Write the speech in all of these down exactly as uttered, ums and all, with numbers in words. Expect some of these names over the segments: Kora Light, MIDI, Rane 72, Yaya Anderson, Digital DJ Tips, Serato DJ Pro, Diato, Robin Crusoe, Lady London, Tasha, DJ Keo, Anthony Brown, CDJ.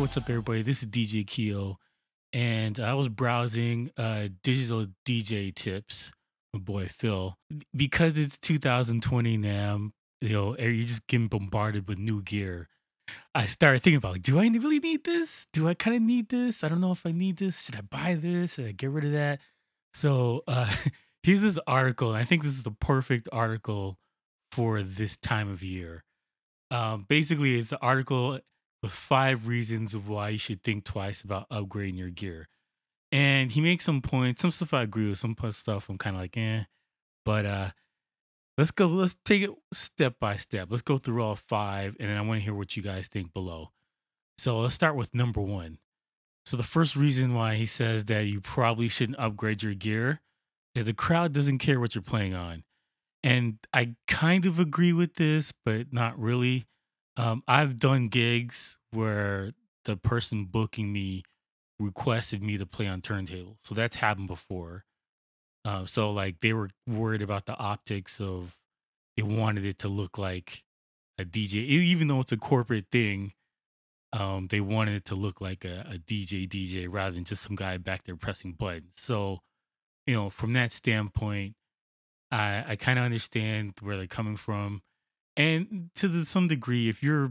what's up, everybody? This is D J Keo, and I was browsing uh, Digital D J Tips, my boy Phil. Because it's two thousand twenty now, you know, you're just getting bombarded with new gear. I started thinking about, like, do I really need this? Do I kind of need this? I don't know if I need this. Should I buy this? Should I get rid of that? So uh, here's this article, and I think this is the perfect article for this time of year. Um, basically, it's an article with five reasons of why you should think twice about upgrading your gear. And he makes some points. Some stuff I agree with, some stuff I'm kind of like, eh. But uh, let's go, let's take it step by step. Let's go through all five, and then I want to hear what you guys think below. So let's start with number one. So the first reason why he says that you probably shouldn't upgrade your gear is the crowd doesn't care what you're playing on. And I kind of agree with this, but not really. Um, I've done gigs where the person booking me requested me to play on turntables. So that's happened before. Uh, so like they were worried about the optics of they wanted it to look like a D J. Even though it's a corporate thing, um, they wanted it to look like a, a D J D J rather than just some guy back there pressing buttons. So, you know, from that standpoint, I, I kind of understand where they're coming from. And to the, some degree, if you're,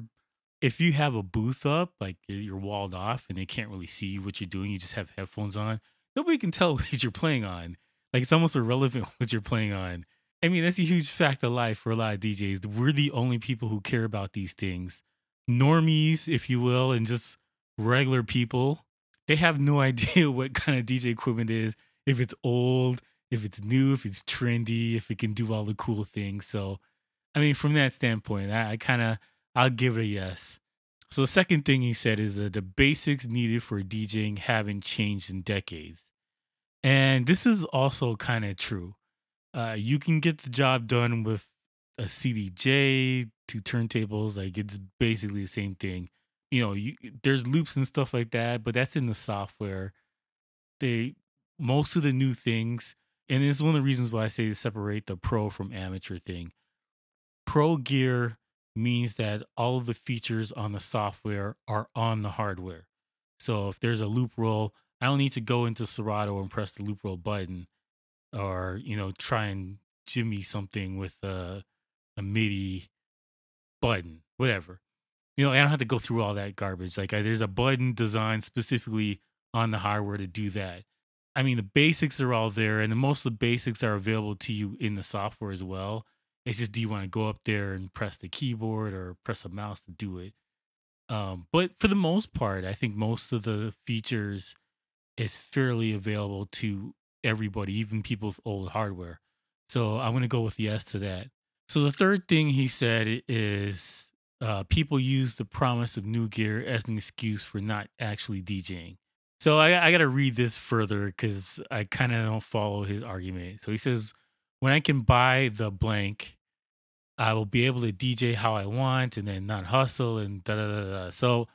if you have a booth up, like you're walled off and they can't really see what you're doing, you just have headphones on, nobody can tell what you're playing on. Like it's almost irrelevant what you're playing on. I mean, that's a huge fact of life for a lot of D Js. We're the only people who care about these things. Normies, if you will, and just regular people, they have no idea what kind of D J equipment is, if it's old, if it's new, if it's trendy, if it can do all the cool things. So, I mean, from that standpoint, I, I kind of, I'll give it a yes. So the second thing he said is that the basics needed for DJing haven't changed in decades. And this is also kind of true. Uh, you can get the job done with a C D J, two turntables. Like it's basically the same thing. You know, you, there's loops and stuff like that, but that's in the software. They, most of the new things, and it's one of the reasons why I say to separate the pro from amateur thing. Pro gear means that all of the features on the software are on the hardware. So if there's a loop roll, I don't need to go into Serato and press the loop roll button, or, you know, try and jimmy something with a, a MIDI button, whatever. You know, I don't have to go through all that garbage. Like I, there's a button designed specifically on the hardware to do that. I mean, the basics are all there, and the, most of the basics are available to you in the software as well. It's just, do you want to go up there and press the keyboard or press a mouse to do it? Um, but for the most part, I think most of the features is fairly available to everybody, even people with old hardware. So I'm going to go with yes to that. So the third thing he said is uh, people use the promise of new gear as an excuse for not actually DJing. So I, I got to read this further because I kind of don't follow his argument. So he says, when I can buy the blank, I will be able to D J how I want and then not hustle and da da da da. So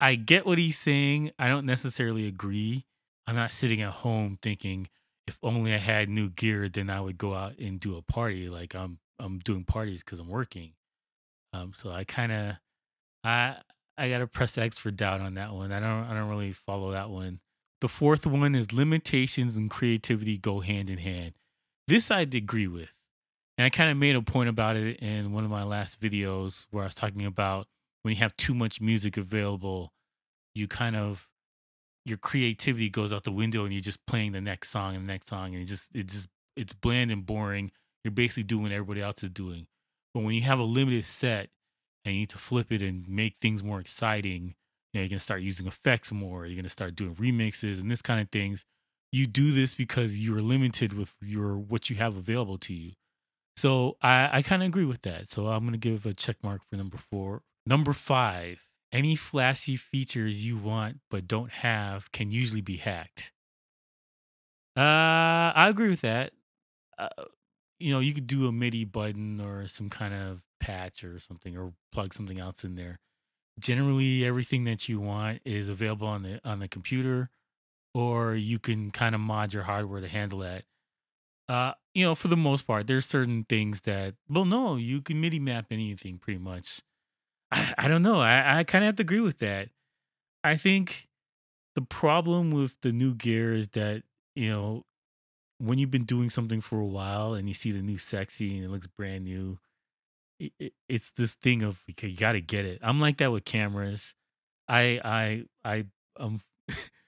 I get what he's saying. I don't necessarily agree. I'm not sitting at home thinking, if only I had new gear, then I would go out and do a party. Like I'm, I'm doing parties because I'm working. Um, so I kind of, I. I gotta press X for doubt on that one. I don't I don't really follow that one. The fourth one is limitations and creativity go hand in hand. This I'd agree with. And I kind of made a point about it in one of my last videos where I was talking about when you have too much music available, you kind of, your creativity goes out the window and you're just playing the next song and the next song, and it just it just it's bland and boring. You're basically doing what everybody else is doing. But when you have a limited set, and you need to flip it and make things more exciting, you know, you're going to start using effects more. You're going to start doing remixes and this kind of things. You do this because you're limited with your what you have available to you. So I, I kind of agree with that. So I'm going to give a check mark for number four. Number five, any flashy features you want but don't have can usually be hacked. Uh, I agree with that. Uh, you know, you could do a MIDI button or some kind of patch or something, or plug something else in there. Generally, everything that you want is available on the on the computer, or you can kind of mod your hardware to handle that. Uh, you know, for the most part, there's certain things that, well, no, you can MIDI map anything pretty much. I, I don't know. I, I kind of have to agree with that. I think the problem with the new gear is that, you know, when you've been doing something for a while and you see the new sexy and it looks brand new, it, it, it's this thing of, okay, you got to get it. I'm like that with cameras. I, I, I, um,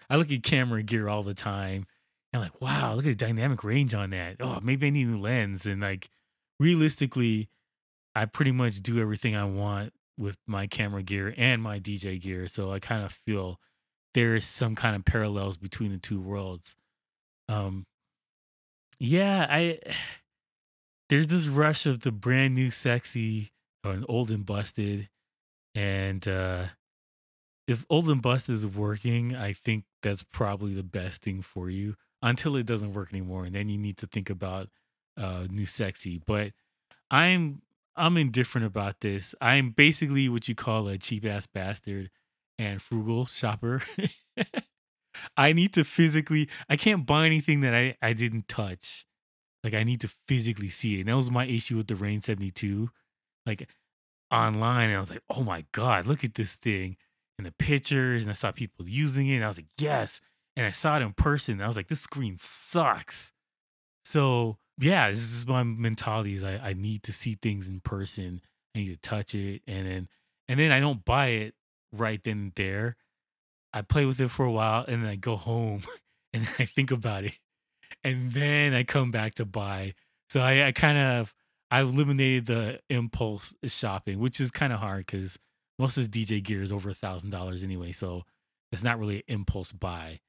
I look at camera gear all the time and like, wow, look at the dynamic range on that. Oh, maybe I need a new lens. And like, realistically, I pretty much do everything I want with my camera gear and my D J gear. So I kind of feel there is some kind of parallels between the two worlds. Um, yeah, I, there's this rush of the brand new sexy or an old and busted. And, uh, if old and busted is working, I think that's probably the best thing for you until it doesn't work anymore. And then you need to think about, uh, new sexy, but I'm, I'm indifferent about this. I'm basically what you call a cheap ass bastard and frugal shopper. I need to physically, I can't buy anything that I, I didn't touch. Like I need to physically see it. And that was my issue with the Rane seventy-two. Like online, I was like, oh my God, look at this thing. And the pictures, and I saw people using it. And I was like, yes. And I saw it in person. And I was like, this screen sucks. So yeah, this is my mentality is I, I need to see things in person. I need to touch it. And then, and then I don't buy it right then and there. I play with it for a while and then I go home and I think about it. And then I come back to buy. So I, I kind of, I've eliminated the impulse shopping, which is kind of hard because most of this D J gear is over a thousand dollars anyway. So it's not really an impulse buy,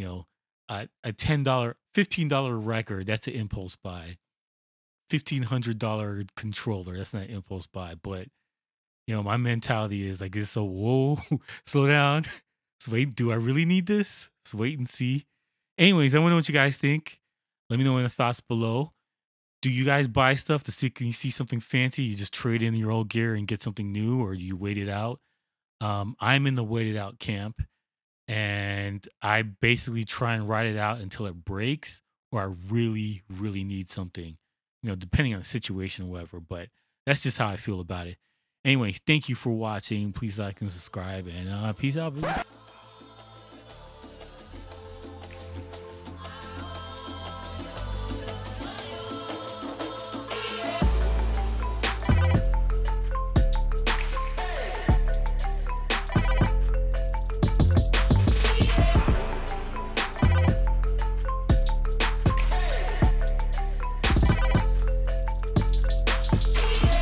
you know. Uh, a ten dollar, fifteen dollar record, that's an impulse buy. fifteen hundred dollar controller, that's not an impulse buy. But, you know, my mentality is like, it's so, whoa, slow down. So wait, do I really need this? So wait and see. Anyways, I want to know what you guys think. Let me know in the thoughts below. Do you guys buy stuff to see, can you see something fancy? You just trade in your old gear and get something new, or you wait it out? Um, I'm in the wait it out camp. And I basically try and ride it out until it breaks or I really, really need something, you know, depending on the situation or whatever. But that's just how I feel about it. Anyway, thank you for watching. Please like and subscribe and uh, peace out.